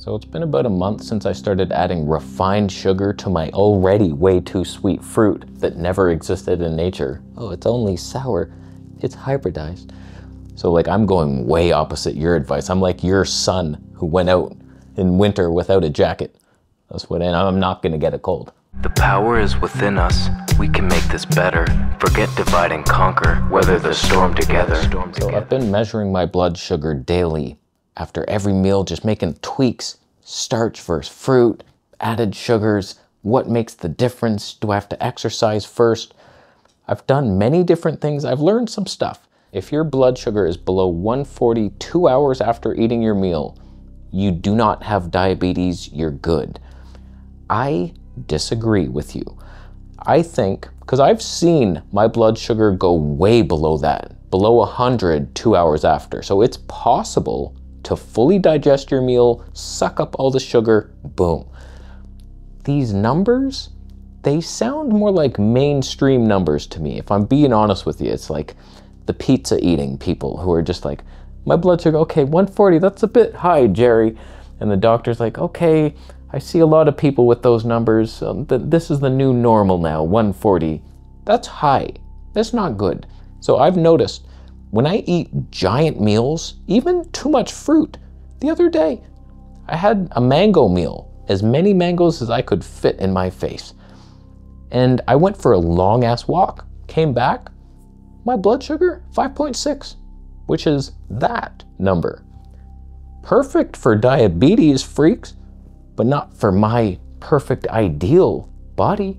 So it's been about a month since I started adding refined sugar to my already way too sweet fruit that never existed in nature. Oh, it's only sour. It's hybridized. So like I'm going way opposite your advice. I'm like your son who went out in winter without a jacket. That's what, and I'm not gonna get a cold. The power is within us. We can make this better. Forget divide and conquer. Weather the storm together. So I've been measuring my blood sugar daily. After every meal, just making tweaks, starch versus fruit, added sugars, what makes the difference? Do I have to exercise first? I've done many different things. I've learned some stuff. If your blood sugar is below 140 2 hours after eating your meal, you do not have diabetes, you're good. I disagree with you. I think, because I've seen my blood sugar go way below that, below 100 2 hours after. So it's possible to fully digest your meal, suck up all the sugar, boom. These numbers, they sound more like mainstream numbers to me. If I'm being honest with you, it's like the pizza eating people who are just like, my blood sugar, okay, 140, that's a bit high, Jerry. And the doctor's like, okay, I see a lot of people with those numbers. This is the new normal now, 140. That's high, that's not good. So I've noticed when I eat giant meals, even too much fruit. The other day, I had a mango meal, as many mangoes as I could fit in my face. And I went for a long ass walk, came back, my blood sugar, 5.6, which is that number. Perfect for diabetes freaks, but not for my perfect ideal body.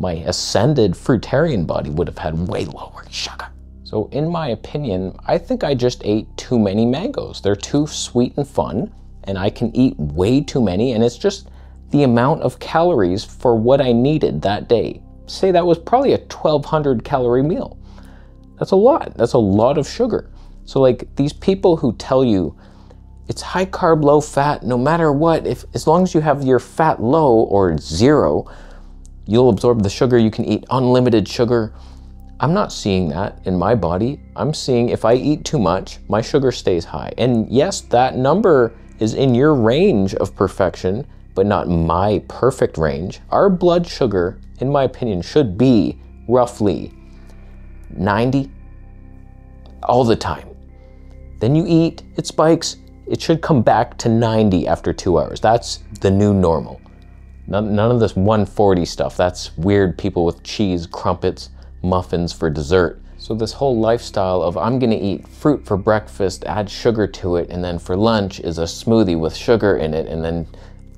My ascended fruitarian body would have had way lower sugar. So in my opinion, I think I just ate too many mangoes. They're too sweet and fun, and I can eat way too many, and it's just the amount of calories for what I needed that day. Say that was probably a 1,200 calorie meal. That's a lot. That's a lot of sugar. So like these people who tell you it's high carb, low fat, no matter what, as long as you have your fat low or zero, you'll absorb the sugar, you can eat unlimited sugar. I'm not seeing that in my body. I'm seeing if I eat too much, my sugar stays high. And yes, that number is in your range of perfection, but not my perfect range. Our blood sugar, in my opinion, should be roughly 90 all the time. Then you eat, it spikes, it should come back to 90 after 2 hours. That's the new normal. None of this 140 stuff. That's weird people with cheese, crumpets, muffins for dessert. So this whole lifestyle of I'm gonna eat fruit for breakfast, add sugar to it, and then for lunch is a smoothie with sugar in it, and then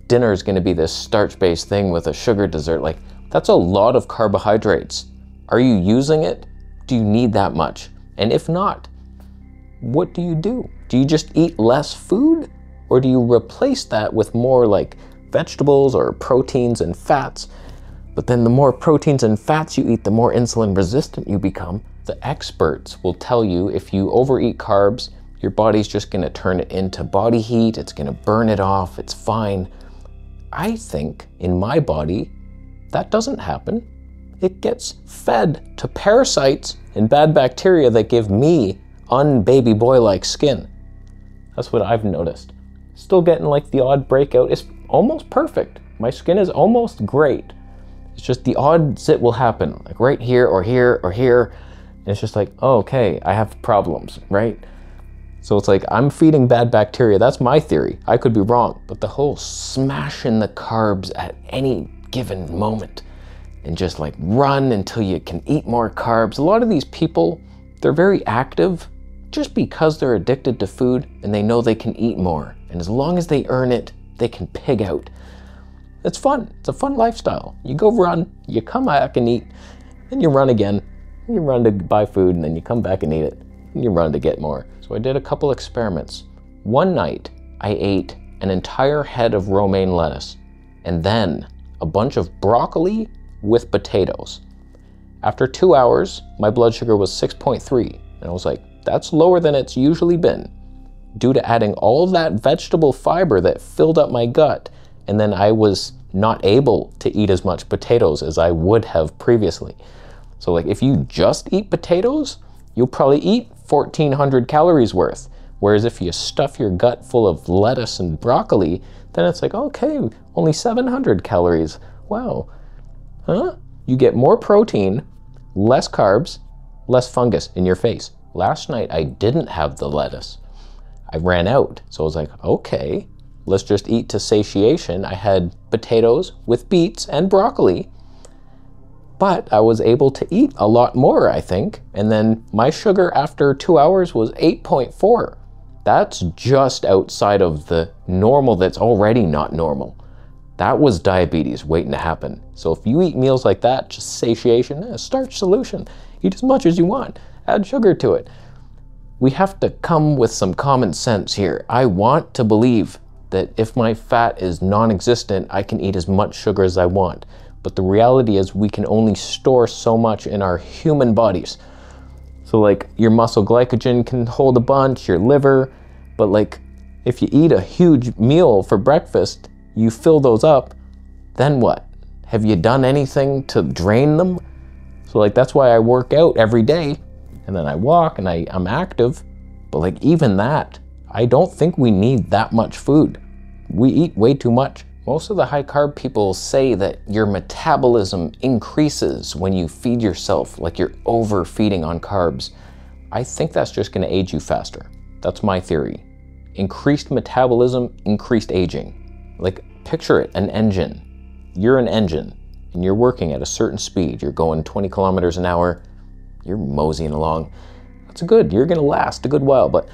dinner is gonna be this starch-based thing with a sugar dessert, like that's a lot of carbohydrates. Are you using it? Do you need that much? And if not, what do? Do you just eat less food? Or do you replace that with more like vegetables or proteins and fats? But then the more proteins and fats you eat, the more insulin resistant you become. The experts will tell you if you overeat carbs, your body's just gonna turn it into body heat, it's gonna burn it off, it's fine. I think in my body, that doesn't happen. It gets fed to parasites and bad bacteria that give me un-baby boy-like skin. That's what I've noticed. Still getting like the odd breakout. It's almost perfect. My skin is almost great. It's just the odd zit will happen, like right here or here or here. And it's just like, oh, okay, I have problems, right? So it's like, I'm feeding bad bacteria. That's my theory. I could be wrong, but the whole smashing the carbs at any given moment and just like run until you can eat more carbs. A lot of these people, they're very active just because they're addicted to food and they know they can eat more. And as long as they earn it, they can pig out. It's fun, it's a fun lifestyle. You go run, you come back and eat, then you run again, you run to buy food, and then you come back and eat it, and you run to get more. So I did a couple experiments. One night, I ate an entire head of romaine lettuce, and then a bunch of broccoli with potatoes. After 2 hours, my blood sugar was 6.3, and I was like, that's lower than it's usually been, due to adding all that vegetable fiber that filled up my gut. And then I was not able to eat as much potatoes as I would have previously. So like if you just eat potatoes, you'll probably eat 1,400 calories worth, Whereas if you stuff your gut full of lettuce and broccoli, then it's like, okay, only 700 calories. Wow. Huh? You get more protein, less carbs, less fungus in your face. Last night I didn't have the lettuce. I ran out. So I was like, okay, let's just eat to satiation. I had potatoes with beets and broccoli, but I was able to eat a lot more, I think. And then my sugar after 2 hours was 8.4. That's just outside of the normal. That's already not normal. That was diabetes waiting to happen. So if you eat meals like that, just satiation, a starch solution, eat as much as you want, add sugar to it. We have to come with some common sense here. I want to believe that if my fat is non-existent, I can eat as much sugar as I want. But the reality is we can only store so much in our human bodies. So like your muscle glycogen can hold a bunch, your liver, but like if you eat a huge meal for breakfast, you fill those up, then what? Have you done anything to drain them? So like, that's why I work out every day and then I walk and I'm active, but like even that, I don't think we need that much food. We eat way too much. Most of the high carb people say that your metabolism increases when you feed yourself, like you're overfeeding on carbs. I think that's just gonna age you faster. That's my theory. Increased metabolism, increased aging. Like picture it, an engine. You're an engine and you're working at a certain speed. You're going 20 kilometers an hour. You're moseying along. That's good. You're going to last a good while. But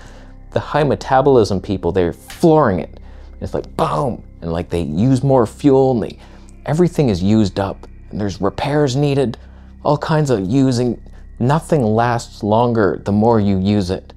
the high metabolism people, they're flooring it. And it's like boom. And like they use more fuel and everything is used up and there's repairs needed, all kinds of using. Nothing lasts longer the more you use it.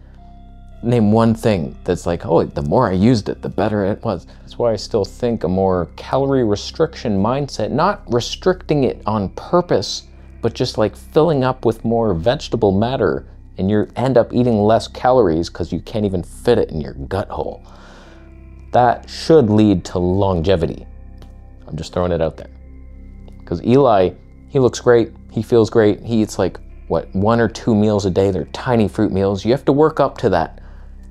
Name one thing that's like, oh, the more I used it, the better it was. That's why I still think a more calorie restriction mindset, not restricting it on purpose, but just like filling up with more vegetable matter and you end up eating less calories because you can't even fit it in your gut hole. That should lead to longevity. I'm just throwing it out there. Because Eli, he looks great, he feels great, he eats like, what, 1 or 2 meals a day, they're tiny fruit meals. You have to work up to that.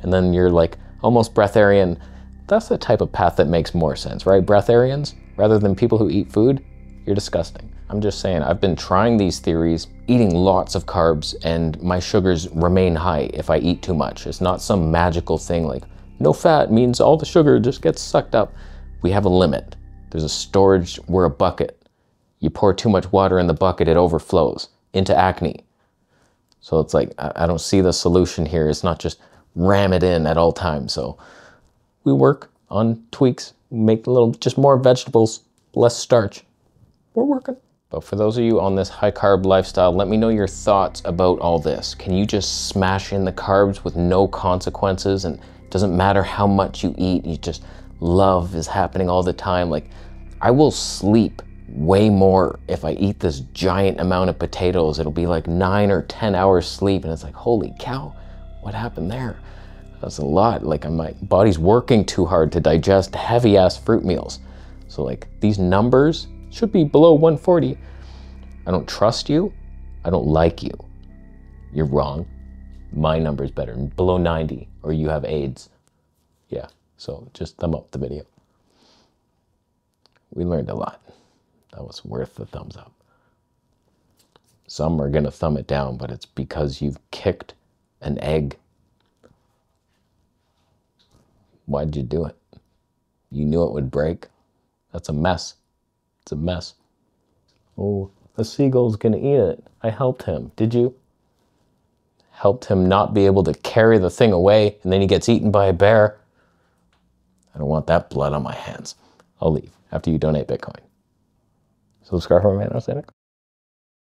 And then you're like almost breatharian. That's the type of path that makes more sense, right? Breatharians, rather than people who eat food, you're disgusting. I'm just saying, I've been trying these theories, eating lots of carbs, and my sugars remain high if I eat too much. It's not some magical thing like, no fat means all the sugar just gets sucked up. We have a limit. There's a storage, we're a bucket. You pour too much water in the bucket, it overflows into acne. So it's like, I don't see the solution here. It's not just, ram it in at all times. So we work on tweaks, make a little, just more vegetables, less starch. We're working. But for those of you on this high carb lifestyle, let me know your thoughts about all this. Can you just smash in the carbs with no consequences? And it doesn't matter how much you eat, you just love is happening all the time. Like I will sleep way more if I eat this giant amount of potatoes. It'll be like 9 or 10 hours sleep. And it's like, holy cow. What happened there? That's a lot. Like my body's working too hard to digest heavy ass fruit meals. So like these numbers should be below 140. I don't trust you. I don't like you. You're wrong. My number's better. Below 90 or you have AIDS. Yeah. So just thumb up the video. We learned a lot. That was worth the thumbs up. Some are going to thumb it down, but it's because you've kicked an egg. Why'd you do it? You knew it would break. That's a mess. It's a mess. Oh, the seagull's gonna eat it. I helped him. Did you? Helped him not be able to carry the thing away and then he gets eaten by a bear. I don't want that blood on my hands. I'll leave after you donate Bitcoin. Subscribe for my man.